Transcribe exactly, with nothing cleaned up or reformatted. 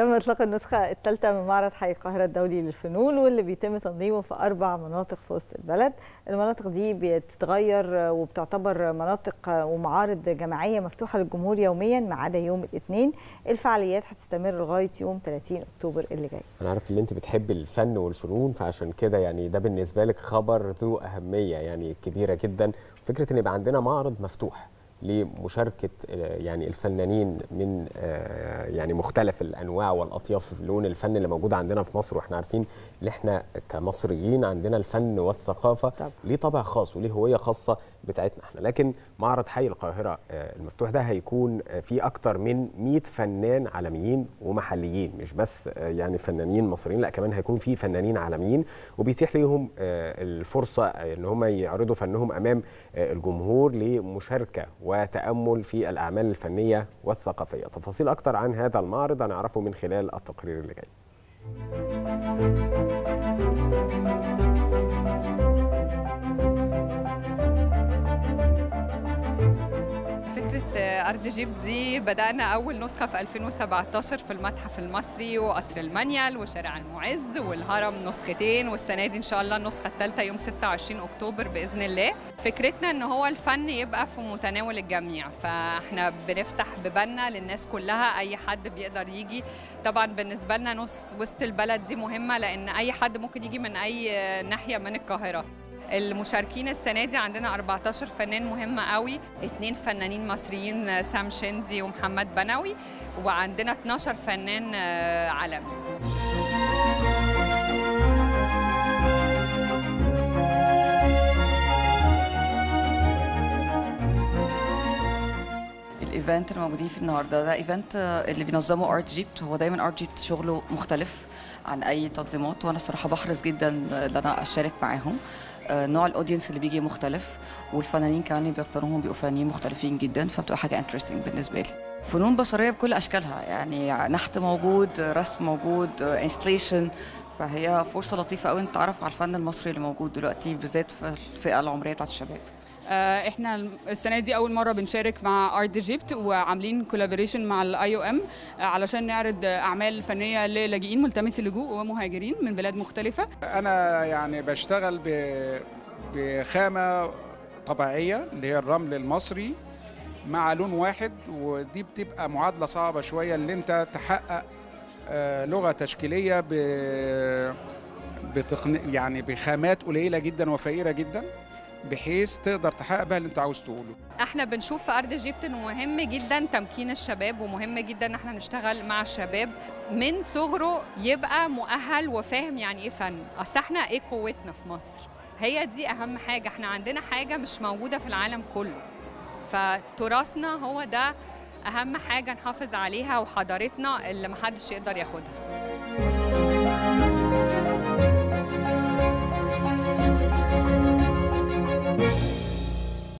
تم إطلاق النسخة الثالثة من معرض حي القاهرة الدولي للفنون، واللي بيتم تنظيمه في أربع مناطق في وسط البلد. المناطق دي بتتغير وبتعتبر مناطق ومعارض جماعية مفتوحة للجمهور يوميا ما عدا يوم الاثنين. الفعاليات هتستمر لغاية يوم ثلاثين أكتوبر اللي جاي. أنا عارف إن أنت بتحب الفن والفنون، فعشان كده يعني ده بالنسبة لك خبر ذو أهمية يعني كبيرة جدا. فكرة إن يبقى عندنا معرض مفتوح لمشاركه يعني الفنانين من يعني مختلف الانواع والاطياف في لون الفن اللي موجود عندنا في مصر، واحنا عارفين ان احنا كمصريين عندنا الفن والثقافه ليه طابع خاص وليه هويه خاصه بتاعتنا احنا. لكن معرض حي القاهره المفتوح ده هيكون فيه اكتر من مئة فنان عالميين ومحليين، مش بس يعني فنانين مصريين، لا كمان هيكون فيه فنانين عالميين، وبيتيح ليهم الفرصه ان هم يعرضوا فنهم امام الجمهور لمشاركه وتأمل في الأعمال الفنية والثقافية. تفاصيل أكتر عن هذا المعرض هنعرفه من خلال التقرير اللي جاي. أرت جيب دي بدأنا أول نسخة في ألفين وسبعتاشر في المتحف المصري وقصر المنيل وشارع المعز والهرم، نسختين، والسنة دي إن شاء الله النسخة الثالثة يوم ستة وعشرين أكتوبر بإذن الله. فكرتنا إن هو الفن يبقى في متناول الجميع، فإحنا بنفتح ببالنا للناس كلها، أي حد بيقدر يجي. طبعا بالنسبة لنا نص وسط البلد دي مهمة، لأن أي حد ممكن يجي من أي ناحية من القاهرة. المشاركين السنه دي عندنا أربعتاشر فنان مهم قوي، اثنين فنانين مصريين سام شنزي ومحمد بنوي، وعندنا اتناشر فنان عالمي. الايفنت اللي موجودين فيه النهارده ده ايفنت اللي بينظمه ارت جيب. هو دايما ارت جيب شغله مختلف عن اي تنظيمات، وانا الصراحه بحرص جدا ان انا اشارك معاهم. نوع الاودينس اللي بيجي مختلف، والفنانين كمان اللي بيختاروهم بيبقوا فنانين مختلفين جدا، فبتبقى حاجه انترستنج بالنسبه لي. فنون بصريه بكل اشكالها، يعني نحت موجود، رسم موجود، انستليشن، فهي فرصه لطيفه قوي انك تتعرف على الفن المصري اللي موجود دلوقتي بالذات في الفئه العمريه بتاعت الشباب. احنا السنه دي اول مره بنشارك مع ارت جيب، وعاملين كولابوريشن مع الاي او ام علشان نعرض اعمال فنيه للاجئين ملتمسي اللجوء ومهاجرين من بلاد مختلفه. انا يعني بشتغل بخامه طبيعيه اللي هي الرمل المصري مع لون واحد، ودي بتبقى معادله صعبه شويه اللي انت تحقق لغه تشكيليه ب يعني بخامات قليله جدا وفقيره جدا بحيث تقدر تحقق بقى اللي انت عاوز تقوله. احنا بنشوف في أرض جيب انه مهم جدا تمكين الشباب، ومهم جدا ان احنا نشتغل مع الشباب من صغره يبقى مؤهل وفاهم يعني ايه فن. اصل احنا ايه قوتنا في مصر؟ هي دي اهم حاجه، احنا عندنا حاجه مش موجوده في العالم كله، فتراثنا هو ده اهم حاجه نحافظ عليها، وحضارتنا اللي محدش يقدر ياخدها.